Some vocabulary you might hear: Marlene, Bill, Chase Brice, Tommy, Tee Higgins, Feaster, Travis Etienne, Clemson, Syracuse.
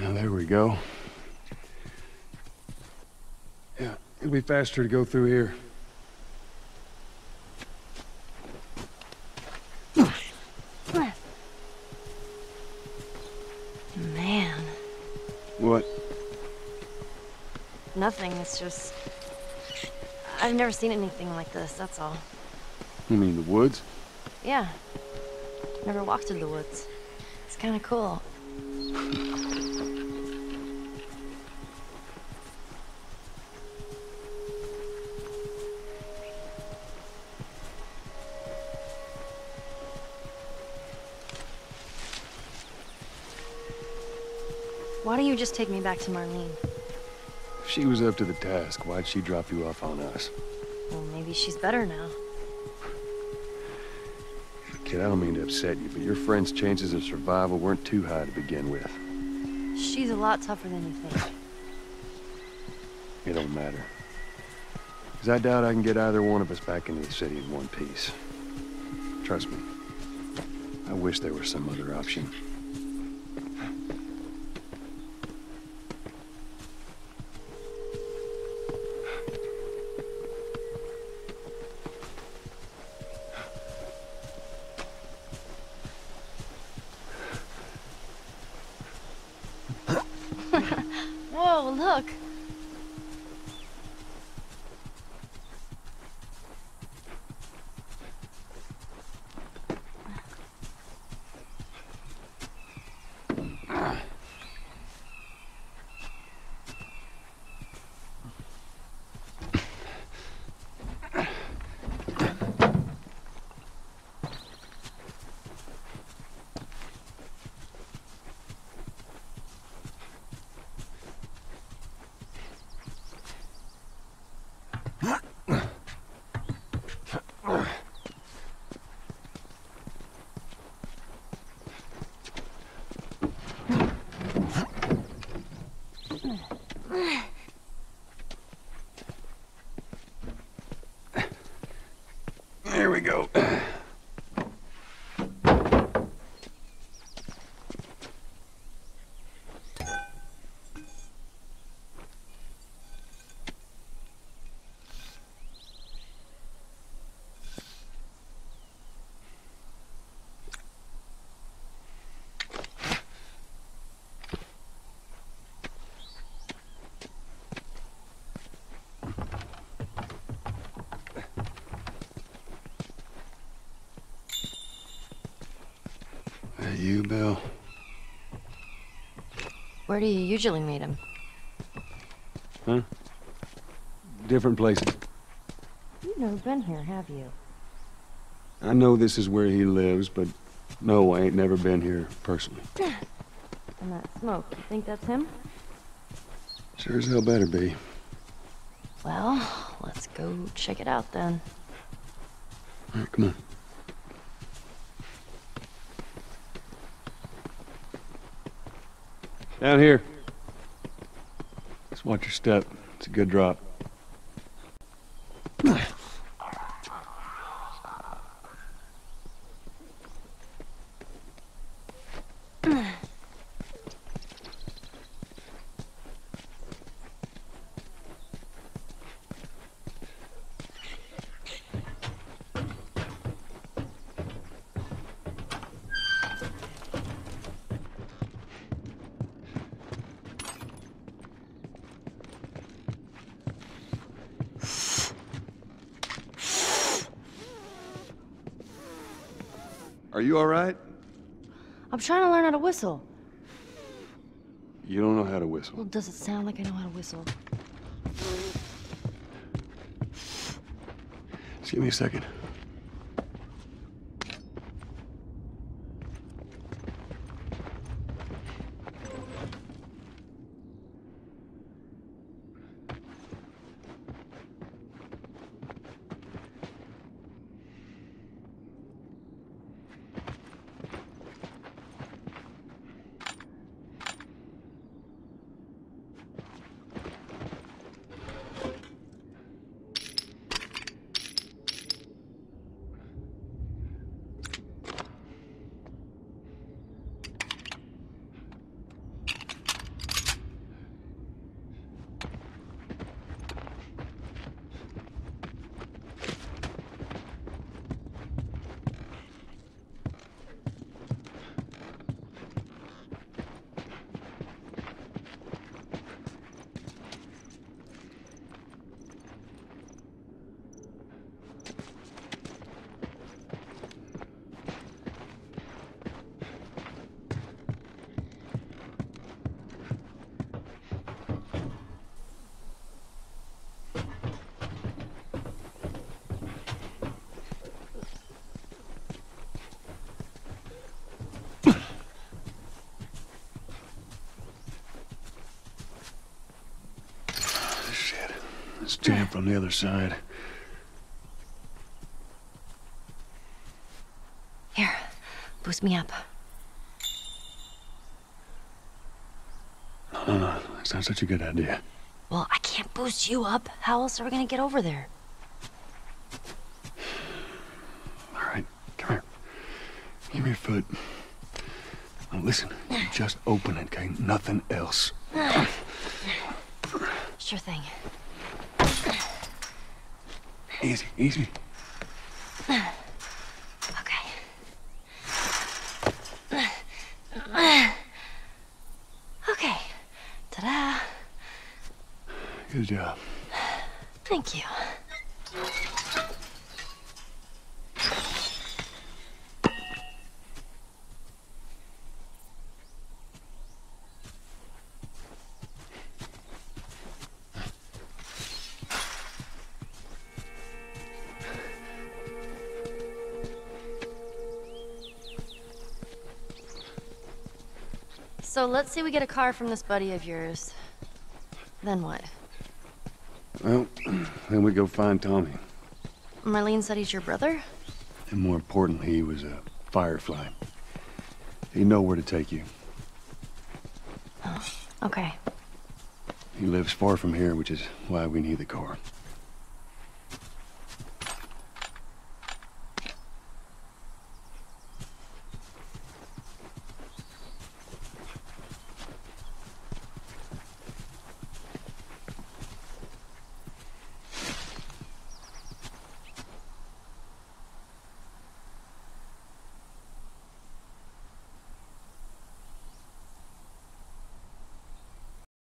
Now, there we go. Yeah, it'll be faster to go through here. Man. What? Nothing, it's just... I've never seen anything like this, that's all. You mean the woods? Yeah. Never walked through the woods. It's kind of cool. Why don't you just take me back to Marlene? If she was up to the task, why'd she drop you off on us? Well, maybe she's better now. Kid, I don't mean to upset you, but your friend's chances of survival weren't too high to begin with. She's a lot tougher than you think. It don't matter. Because I doubt I can get either one of us back into the city in one piece. Trust me. I wish there was some other option. Whoa, look! Here we go. You, Bill? Where do you usually meet him? Huh? Different places. You've never been here, have you? I know this is where he lives, but no, I ain't never been here personally. And that smoke, you think that's him? Sure as hell better be. Well, let's go check it out then. All right, come on. Down here. Just watch your step. It's a good drop. Are you all right? I'm trying to learn how to whistle. You don't know how to whistle? Well, does it sound like I know how to whistle? Just give me a second. Jammed from the other side. Here, boost me up. No, that's not such a good idea. Well, I can't boost you up. How else are we gonna get over there? All right, come here. Give me your foot. Now listen, just open it, okay? Nothing else. Sure thing. Easy, easy. Okay. Okay. Ta-da. Good job. Thank you. So let's say we get a car from this buddy of yours. Then what? Well, then we go find Tommy. Marlene said he's your brother? And more importantly, he was a firefly. He'd know where to take you. Oh, okay. He lives far from here, which is why we need the car.